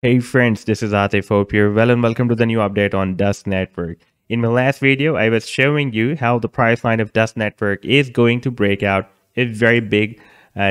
Hey friends, this is Atephope here. Well and welcome to the new update on Dusk Network. In my last video, I was showing you how the price line of Dusk Network is going to break out a very big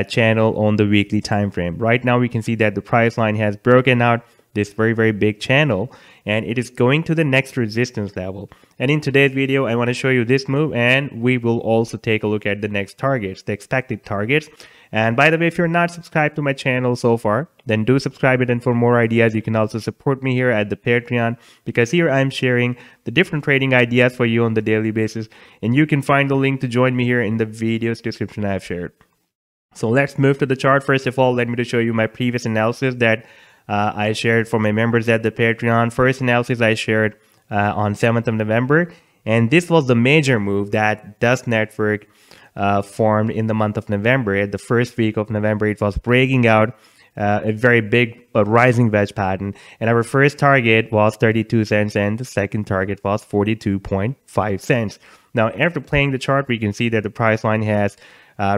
channel on the weekly time frame. Right now, we can see that the price line has broken out this very big channel and it is going to the next resistance level. And in today's video, I want to show you this move and we will also take a look at the next targets, the expected targets. And by the way, if you're not subscribed to my channel so far, then do subscribe it. And for more ideas, you can also support me here at the Patreon, because here I'm sharing the different trading ideas for you on the daily basis. And you can find the link to join me here in the video's description I've shared. So let's move to the chart. First of all, let me show you my previous analysis that I shared for my members at the Patreon. First analysis I shared on 7th of November. And this was the major move that Dusk Network formed in the month of November. At the first week of November, it was breaking out a very big rising wedge pattern. And our first target was 32 cents and the second target was 42.5 cents. Now, after playing the chart, we can see that the price line has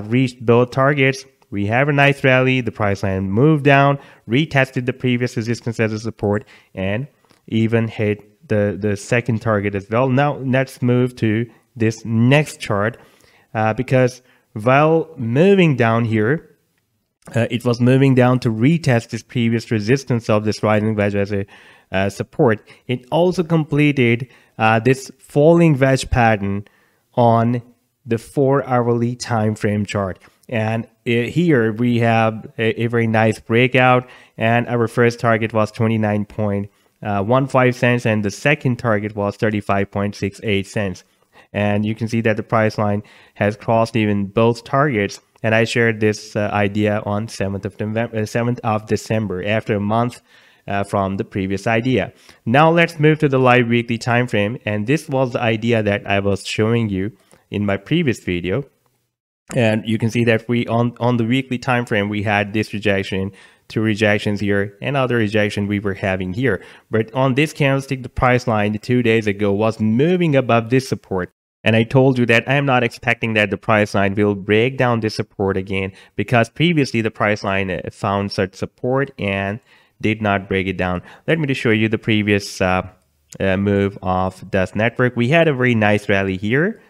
reached both targets. We have a nice rally. The price line moved down, retested the previous resistance as a support, and even hit the second target as well. Now let's move to this next chart because while moving down here, it was moving down to retest this previous resistance of this rising wedge as a support. It also completed this falling wedge pattern on the 4-hourly time frame chart. And here we have a very nice breakout, and our first target was 29.15 cents and the second target was 35.68 cents. And you can see that the price line has crossed even both targets. And I shared this idea on 7th of December, after a month from the previous idea. Now let's move to the live weekly time frame. And this was the idea that I was showing you in my previous video. And you can see that we on the weekly time frame, we had this rejection, two rejections here, and other rejection we were having here. But on this candlestick, the price line 2 days ago was moving above this support. And I told you that I'm not expecting that the price line will break down this support again, because previously the price line found such support and did not break it down. Let me just show you the previous move of Dusk Network. We had a very nice rally here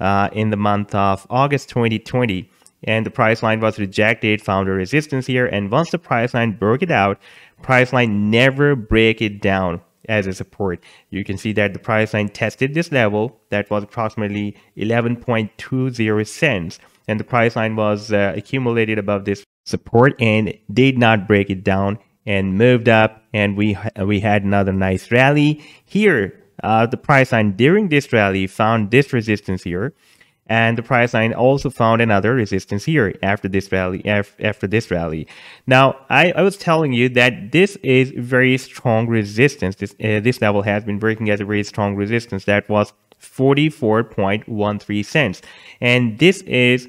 in the month of August 2020, and the price line was rejected, found a resistance here, and once the price line broke it out, price line never break it down as a support. You can see that the price line tested this level that was approximately 11.20 cents, and the price line was accumulated above this support and did not break it down and moved up, and we had another nice rally here. The price line during this rally found this resistance here, and the price line also found another resistance here after this rally. Now, I was telling you that this is very strong resistance. This level has been working as a very strong resistance. That was 44.13 cents, and this is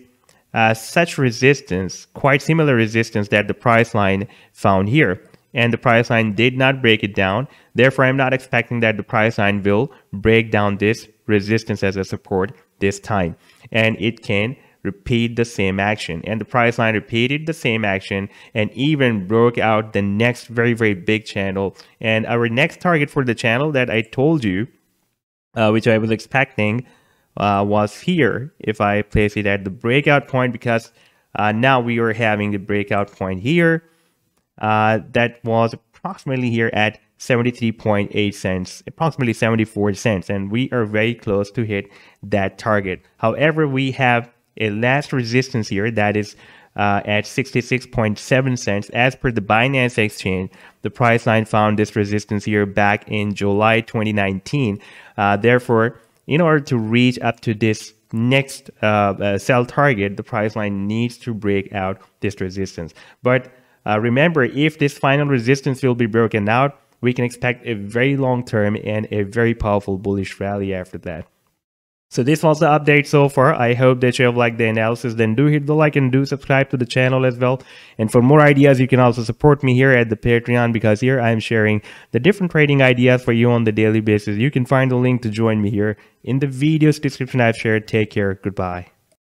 such resistance, quite similar resistance that the price line found here. And the price line did not break it down. Therefore, I'm not expecting that the price line will break down this resistance as a support this time. And it can repeat the same action. And the price line repeated the same action and even broke out the next very big channel. And our next target for the channel that I told you, which I was expecting, was here. If I place it at the breakout point, because now we are having the breakout point here. That was approximately here at 73.8 cents, approximately 74 cents. And we are very close to hit that target. However, we have a last resistance here that is at 66.7 cents. As per the Binance exchange, the price line found this resistance here back in July 2019. Therefore, in order to reach up to this next sell target, the price line needs to break out this resistance. But remember, if this final resistance will be broken out, we can expect a very long term and a very powerful bullish rally after that. So this was the update so far. I hope that you have liked the analysis. Then do hit the like and do subscribe to the channel as well. And for more ideas, you can also support me here at the Patreon, because here I'm sharing the different trading ideas for you on the daily basis. You can find the link to join me here in the video's description I've shared. Take care. Goodbye.